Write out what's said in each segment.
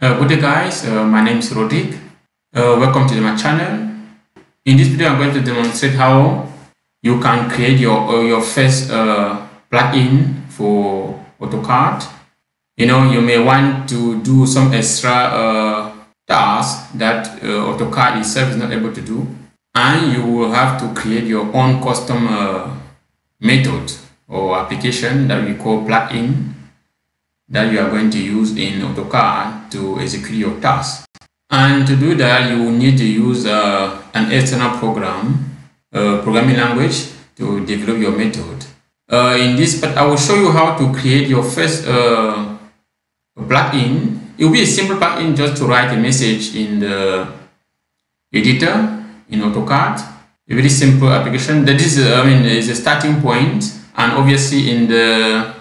Good day guys, my name is Rodrigue. Welcome to my channel. In this video I'm going to demonstrate how you can create your first plugin for AutoCAD. You know, you may want to do some extra tasks that AutoCAD itself is not able to do, and you will have to create your own custom method or application that we call plugin that you are going to use in AutoCAD to execute your task. And to do that, you will need to use an external program, programming language, to develop your method. In this part, I will show you how to create your first plugin. It will be a simple plugin just to write a message in the editor in AutoCAD. A very simple application. That is, is a starting point, and obviously in the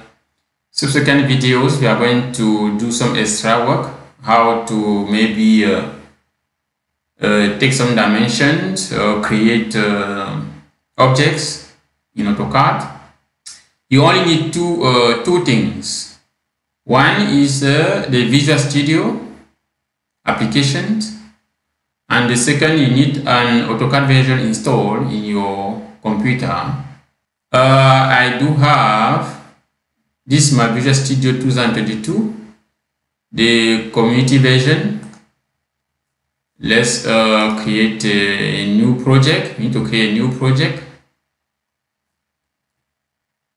subsequent videos we are going to do some extra work, how to maybe take some dimensions, create objects in AutoCAD. You only need two things. One is the Visual Studio applications, and the second, you need an AutoCAD version installed in your computer. I do have this is my Visual Studio 2022, the community version. Let's create a new project. We need to create a new project.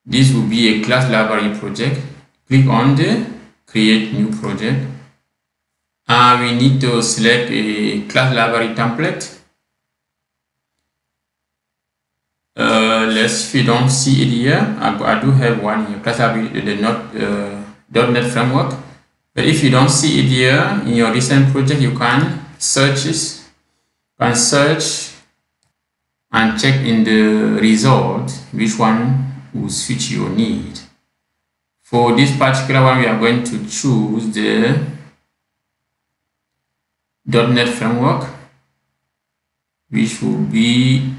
This will be a class library project. Click on the create new project. We need to select a class library template. Let's, if you don't see it here, I do have one here, class library, the .NET framework. But if you don't see it here in your recent project, you can search it, can search and check in the result which one will suit your need. For this particular one, we are going to choose the .NET framework, which will be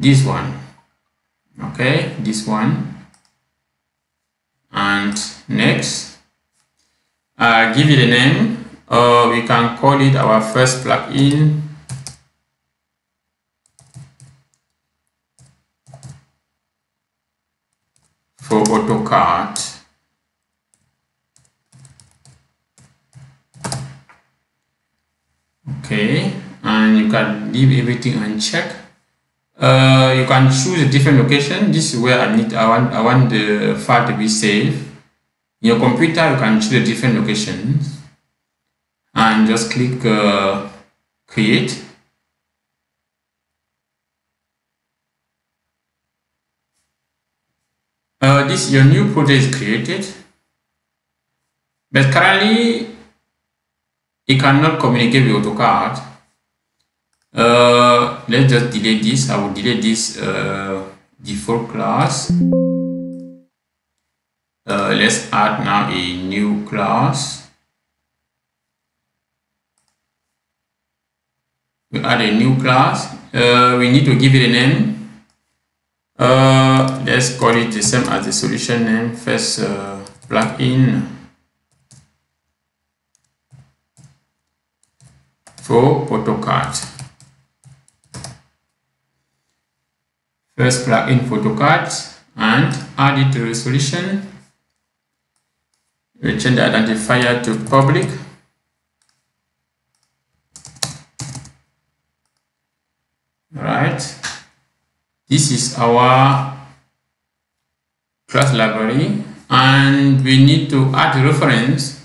this one. Okay, this one. And next, give it a name. We can call it our first plugin. For AutoCAD. Okay, and you can leave everything unchecked. You can choose a different location. This is where I want the file to be saved. In your computer, you can choose a different location and just click create. This your new project is created, but currently it cannot communicate with AutoCAD. Let's just delete this. I will delete this default class. Let's add now a new class. We add a new class. We need to give it a name. Let's call it the same as the solution name, first plugin for AutoCAD. First plugin for AutoCAD, and add it to the solution. We change the identifier to public. Alright. This is our class library, and we need to add reference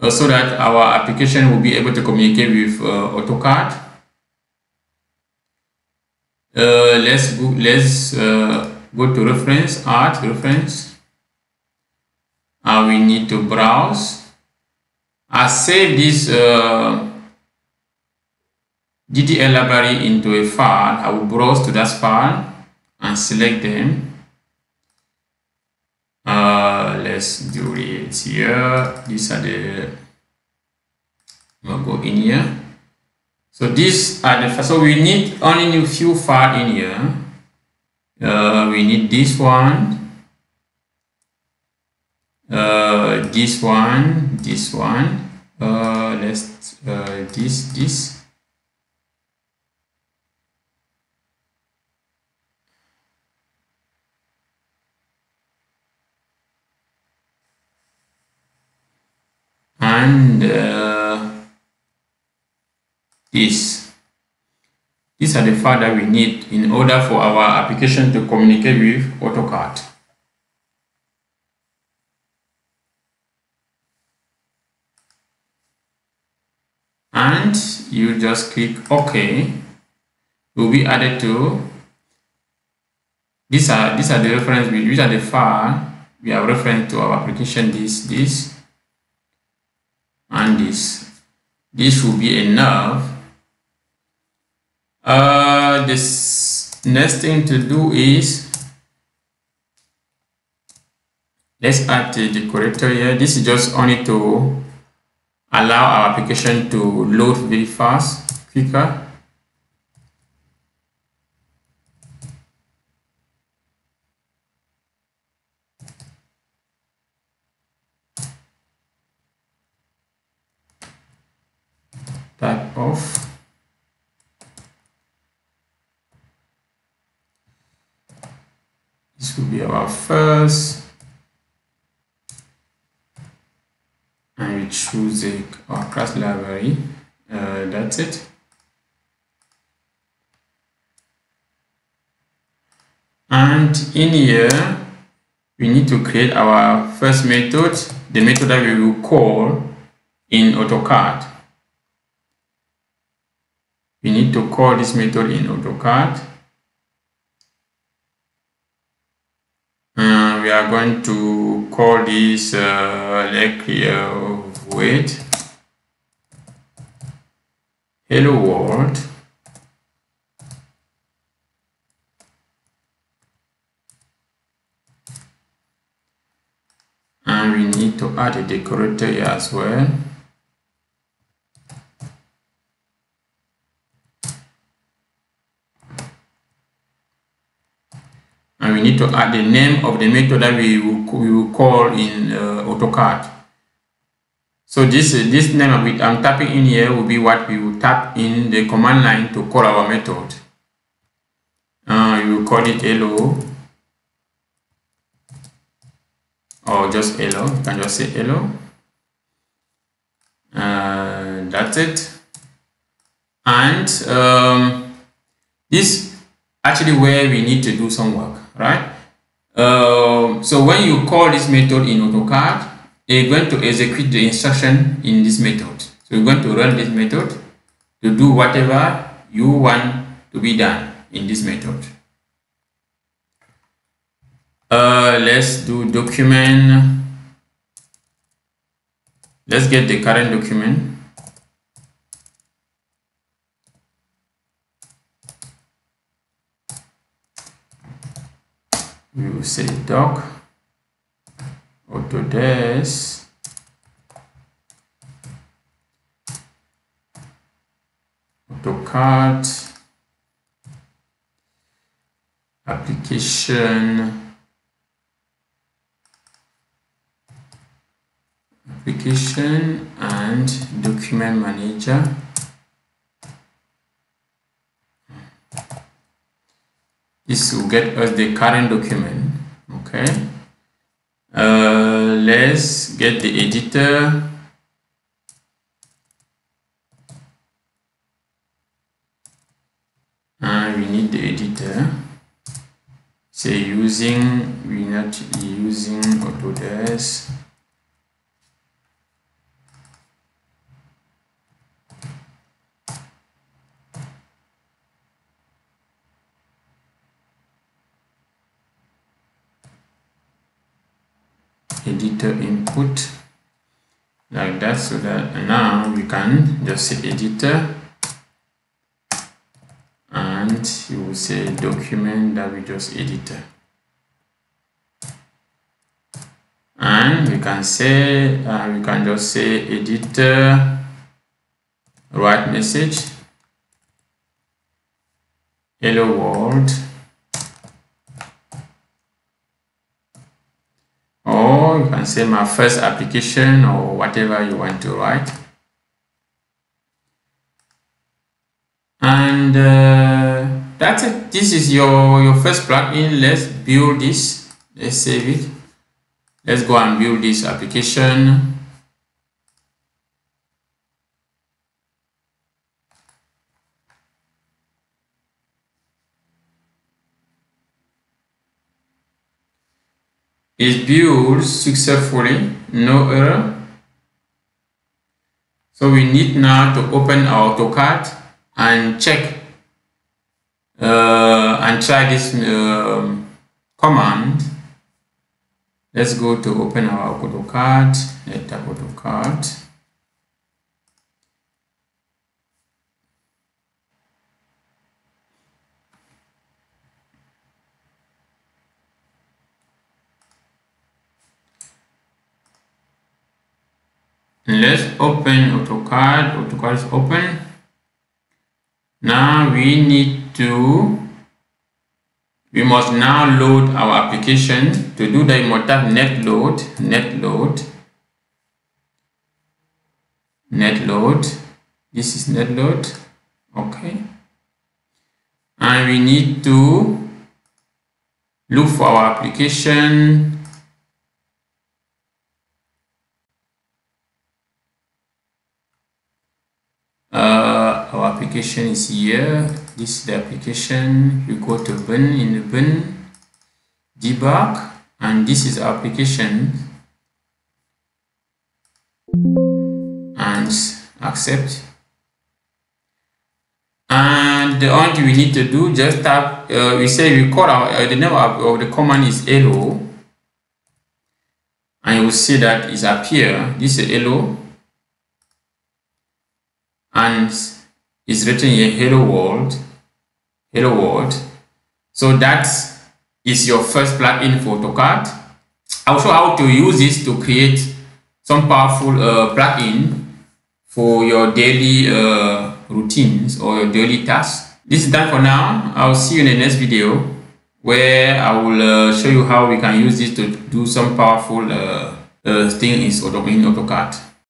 so that our application will be able to communicate with AutoCAD. Let's go to reference, add reference, and we need to browse. I save this DDL library into a file. I will browse to that file and select them. Let's do it here. These are the, we'll go in here. So these are the, so we need only a few files in here. We need this one, this one, let's this. And these are the files that we need in order for our application to communicate with AutoCAD. And you just click OK. Will be added to. These are the reference. These are the files we have referenced to our application. This. And this will be enough. This next thing to do is let's add the corrector here. This is just only to allow our application to load very fast, quicker. Type off. This will be our first, and we choose our class library. That's it. And in here, we need to create our first method, the method that we will call in AutoCAD. We need to call this method in AutoCAD. We are going to call this wait, hello world. And we need to add a decorator here as well. And we need to add the name of the method that we will call in AutoCAD. So this name I'm tapping in here will be what we will tap in the command line to call our method. We will call it hello, or just hello. You can just say hello. That's it. And this actually where we need to do some work, right? So when you call this method in AutoCAD, you're going to execute the instruction in this method. So you're going to run this method to do whatever you want to be done in this method. Let's do document. Let's get the current document. We will say doc Autodesk, AutoCAD, application and document manager. This will get us the current document. Okay. Let's get the editor. And we need the editor. Say using, we're not using Autodesk. Editor input like that, so that now we can just say editor, and you will say document that we just edited, and we can say we can just say editor write message hello world. example, you can say my first application or whatever you want to write. And that's it. This is your first plugin. Let's build this. Let's save it. Let's go and build this application. Is built successfully, no error. So we need now to open our AutoCAD and check and try this command. Let's go to open our AutoCAD. Let's tap AutoCAD. Let's open AutoCAD. AutoCAD is open. Now we need to, we must now load our application. To do that, you must have net load. This is net load. Okay. And we need to look for our application. Our application is here. This is the application. We go to bin, in the bin, debug, and this is application, and accept. And the only thing we need to do, just tap. We say we call our the name of the command is hello, and you will see that it's appear. This is hello. And it's written here, hello world, hello world. So that is your first plugin for AutoCAD. I'll show how to use this to create some powerful plugin for your daily routines or your daily tasks. This is done for now. I'll see you in the next video where I will show you how we can use this to do some powerful things in AutoCAD.